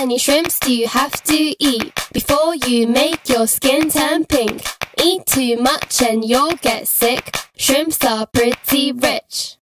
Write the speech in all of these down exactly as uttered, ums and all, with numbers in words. many shrimps do you have to eat before you make your skin turn pink? Eat too much and you'll get sick. Shrimps are pretty rich.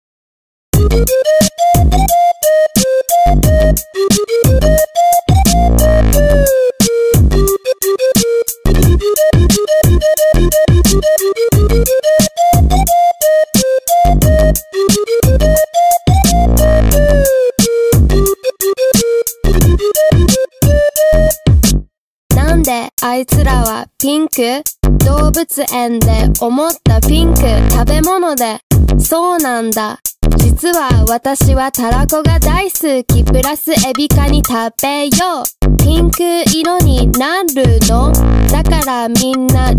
なんであいつらはピンク？動物園で思ったピンク食べ物でそうなんだ。実は私はタラコが大好きプラスエビカニ食べよう。ピンク色になるの？だからみんな違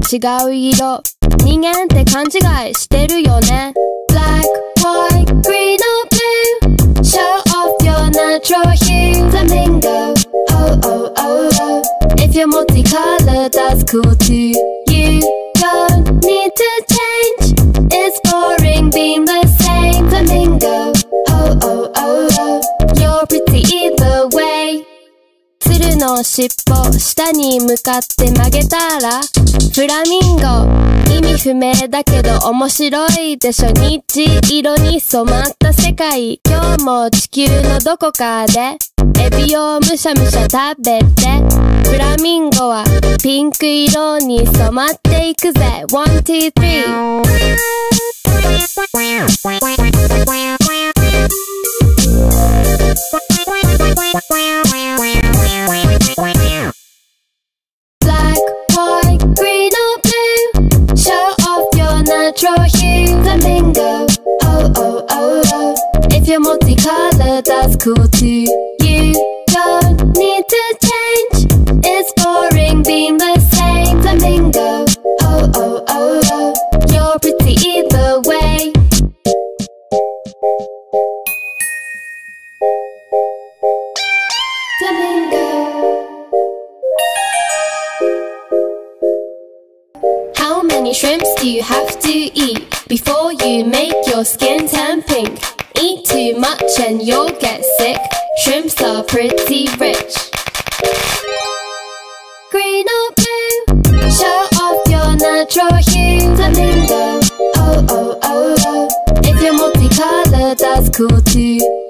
う色。人間って勘違いしてるよね。Black, white, green or blue. Show off your natural hue. Flamingo, oh oh oh oh. If you're multicolored, that's cool too. You don't need to change. It's boring being the same. Flamingo, oh oh oh oh. You're pretty either way. 鶴の尻尾下に向かって曲げたらフラミンゴ意味不明だけど面白いでしょ日色に染まった世界今日も地球のどこかでエビをむしゃむしゃ食べてフラミンゴはピンク色に染まっていくぜ one two three Black, white, green or blue Show off your natural hue Flamingo, oh oh oh oh If you're multicolored, that's cool too You don't need to change It's boring being the same Flamingo, oh oh oh oh You're pretty either way How many shrimps do you have to eat before you make your skin turn pink? Eat too much and you'll get sick. Shrimps are pretty rich. Green or blue, show off your natural hue. Flamingo, oh oh oh oh. If you're multicolored, that's cool too.